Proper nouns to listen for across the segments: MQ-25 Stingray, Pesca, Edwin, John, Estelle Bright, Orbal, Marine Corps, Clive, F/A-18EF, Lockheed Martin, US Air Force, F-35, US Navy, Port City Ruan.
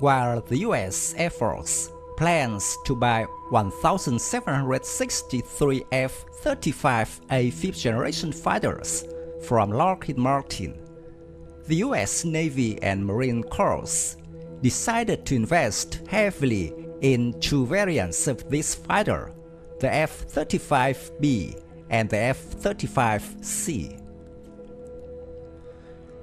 while the US Air Force plans to buy 1,763 F-35A 5th generation fighters from Lockheed Martin. The US Navy and Marine Corps decided to invest heavily in two variants of this fighter, the F-35B and the F-35C.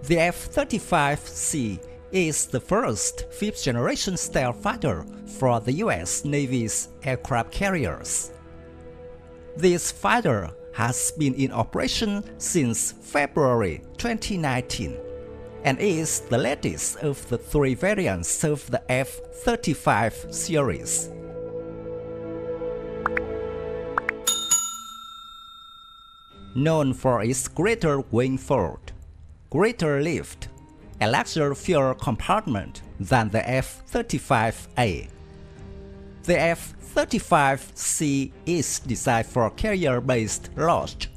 The F-35C is the first 5th generation stealth fighter for the US Navy's aircraft carriers. This fighter has been in operation since February 2019 and is the latest of the three variants of the F-35 series. Known for its greater wing fold, greater lift, a larger fuel compartment than the F-35A. The F-35C is designed for carrier-based launch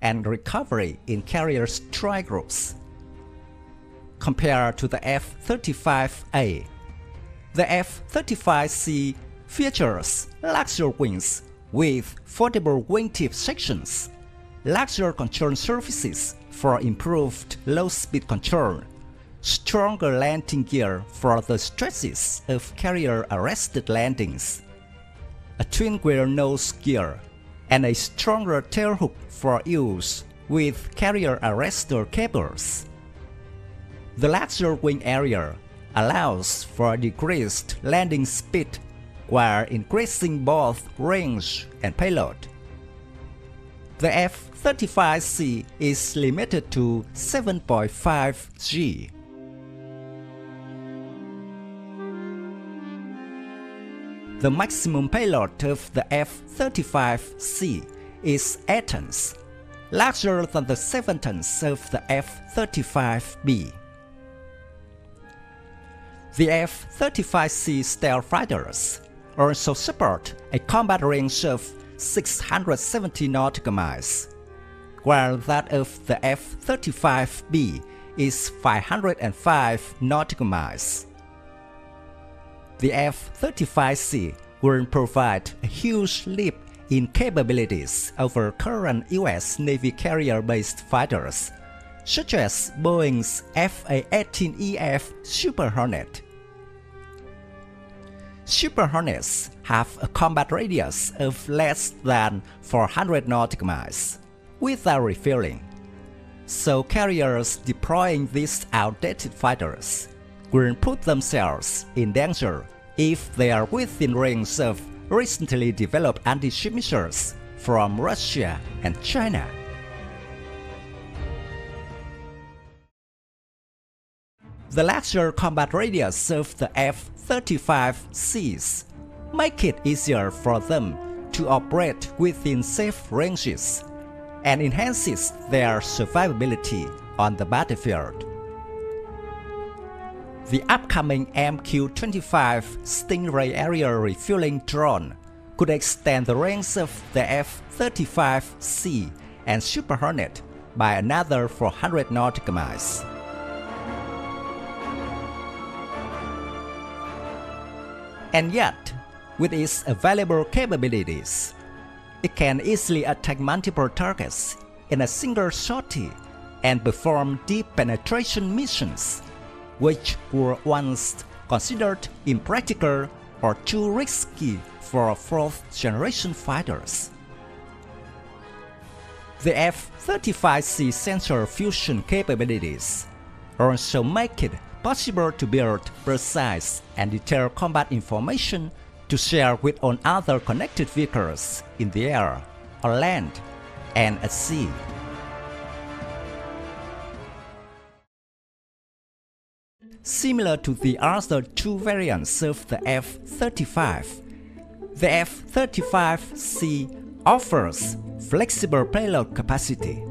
and recovery in carrier strike groups. Compared to the F-35A, the F-35C features larger wings with foldable wingtip sections, larger control surfaces for improved low-speed control, stronger landing gear for the stresses of carrier-arrested landings, a twin-wheel nose gear, and a stronger tailhook for use with carrier-arrestor cables. The larger wing area allows for decreased landing speed while increasing both range and payload. The F-35C is limited to 7.5 G. The maximum payload of the F-35C is 8 tons, larger than the 7 tons of the F-35B. The F-35C stealth fighters also support a combat range of 670 nautical miles, while that of the F-35B is 505 nautical miles. The F-35C will provide a huge leap in capabilities over current US Navy carrier-based fighters, such as Boeing's F/A-18EF Super Hornet. Super Hornets have a combat radius of less than 400 nautical miles, without refueling, so carriers deploying these outdated fighters will put themselves in danger if they are within range of recently developed anti-ship missiles from Russia and China. The larger combat radius of the F-35Cs make it easier for them to operate within safe ranges and enhances their survivability on the battlefield. The upcoming MQ-25 Stingray aerial refueling drone could extend the range of the F-35C and Super Hornet by another 400 nautical miles. And yet, with its available capabilities, it can easily attack multiple targets in a single sortie and perform deep penetration missions, which were once considered impractical or too risky for 4th-generation fighters. The F-35C sensor fusion capabilities also make it possible to build precise and detailed combat information to share with on other connected vehicles in the air, on land, and at sea. Similar to the other two variants of the F-35, the F-35C offers flexible payload capacity.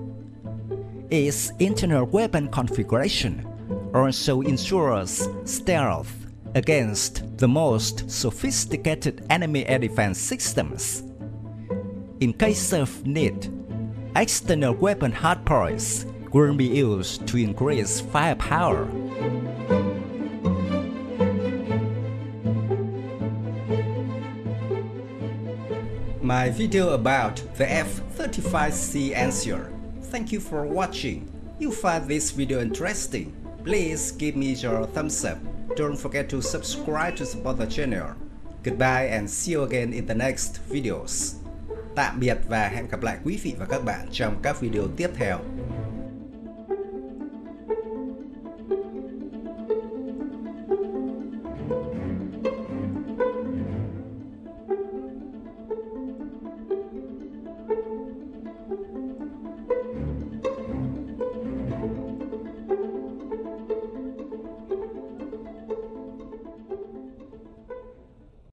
Its internal weapon configuration also ensures stealth against the most sophisticated enemy air defense systems. In case of need, external weapon hardpoints will be used to increase firepower. my video about the F-35C answer. Thank you for watching. You find this video interesting, please give me your thumbs up. Don't forget to subscribe to support the channel. Goodbye and see you again in the next videos. Tạm biệt và hẹn gặp lại quý vị và các bạn trong các video tiếp theo.